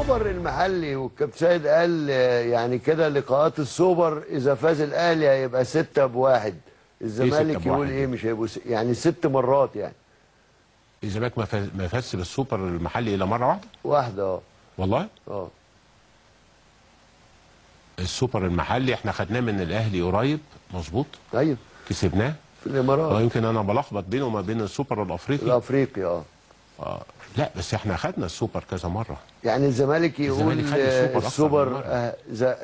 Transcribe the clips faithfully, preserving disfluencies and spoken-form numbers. السوبر المحلي والكابتن سيد قال يعني كده لقاءات السوبر اذا فاز الاهلي هيبقى ستة بواحد، الزمالك يقول ايه؟ مش هيبقوا يعني ست مرات يعني. الزمالك ما فاز ما فازش بالسوبر المحلي الا مره واحده؟ واحده اه. والله؟ اه. السوبر المحلي احنا خدناه من الاهلي قريب مظبوط؟ ايوه كسبناه في الامارات. اه يمكن انا بلخبط بينه وما بين السوبر الافريقي. الافريقي اه. اه لا بس احنا خدنا السوبر كذا مره. يعني الزمالك يقول الزمالك السوبر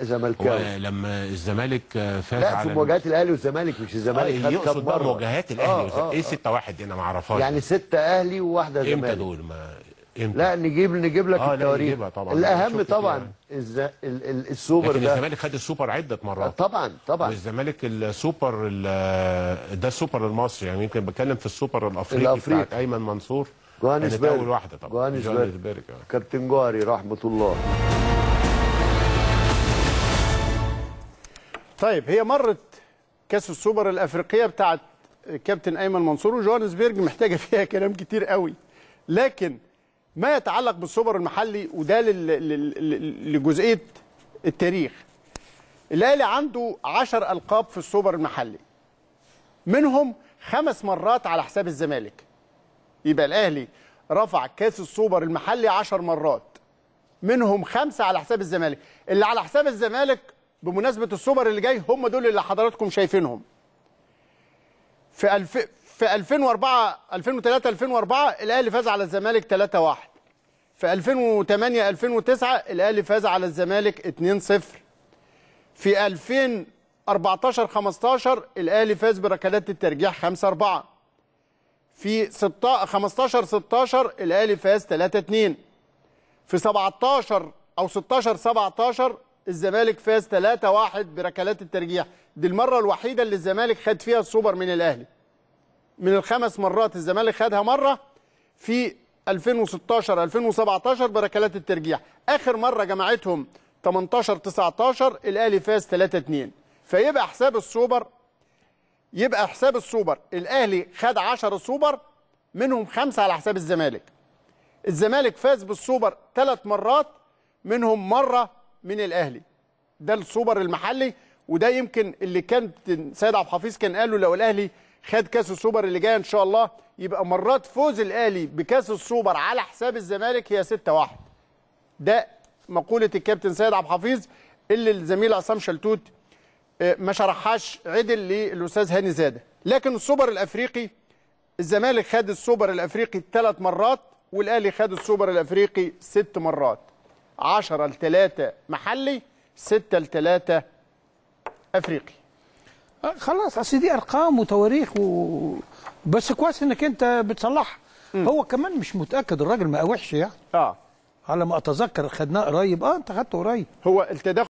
زملكاوي لما الزمالك فاز على لا في مواجهات الاهلي والزمالك، مش الزمالك خد كام مره مواجهات الاهلي آه آه ايه ستة واحد انا ما اعرفهاش يعني ستة اهلي وواحده زمالك امتى دول ما امتى؟ لا نجيب نجيب لك آه التواريخ الاهم طبعا الز... السوبر لكن ده الزمالك خد السوبر عده مرات طبعا طبعا والزمالك السوبر ده السوبر المصري يعني يمكن بتكلم في السوبر الافريقي, الأفريقي. بتاع ايمن منصور جوانسبرغ اول واحده طبعا جوانسبرغ كابتن جوهري رحمه الله. طيب هي مرت كاس السوبر الافريقيه بتاعت كابتن ايمن منصور وجوهانسبرغ محتاجه فيها كلام كتير قوي، لكن ما يتعلق بالسوبر المحلي وده لجزئيه التاريخ. الاهلي عنده عشر القاب في السوبر المحلي، منهم خمس مرات على حساب الزمالك، يبقى الاهلي رفع كاس السوبر المحلي عشر مرات منهم خمسه على حساب الزمالك. اللي على حساب الزمالك بمناسبه السوبر اللي جاي هم دول اللي حضراتكم شايفينهم في الف... في ألفين وأربعة ألفين وثلاثة ألفين وأربعة الاهلي فاز على الزمالك ثلاثة واحد، في ألفين وثمانية ألفين وتسعة الاهلي فاز على الزمالك اثنين صفر، في ألفين وأربعتاشر خمستاشر الاهلي فاز بركلات الترجيح خمسة أربعة، في خمستاشر ستاشر الاهلي فاز ثلاثة اثنين، في سبعتاشر او ستاشر سبعتاشر الزمالك فاز ثلاثة واحد بركلات الترجيح. دي المره الوحيده اللي الزمالك خد فيها السوبر من الاهلي. من الخمس مرات الزمالك خدها مره في ألفين وستاشر ألفين وسبعتاشر بركلات الترجيح. اخر مره جمعتهم تمنتاشر تسعتاشر الاهلي فاز ثلاثة اثنين. فيبقى حساب السوبر يبقى حساب السوبر الاهلي خد عشرة سوبر منهم خمسة على حساب الزمالك. الزمالك فاز بالسوبر ثلاث مرات منهم مره من الاهلي. ده السوبر المحلي وده يمكن اللي كان سيد عبد الحفيظ كان قال له لو الاهلي خد كاس السوبر اللي جاي ان شاء الله يبقى مرات فوز الاهلي بكاس السوبر على حساب الزمالك هي ستة واحد. ده مقوله الكابتن سيد عبد الحفيظ اللي الزميل عصام شلتوت ما شرحهاش عدل للاستاذ هاني زاده. لكن السوبر الافريقي الزمالك خد السوبر الافريقي ثلاث مرات والاهلي خد السوبر الافريقي ست مرات. عشرة لثلاثة محلي ستة لثلاثة افريقي. خلاص اصل دي ارقام وتواريخ و... بس كويس انك انت بتصلحها. هو كمان مش متاكد الراجل ما وحش يعني. اه على ما اتذكر خدناه قريب اه انت خدته قريب. هو التدخل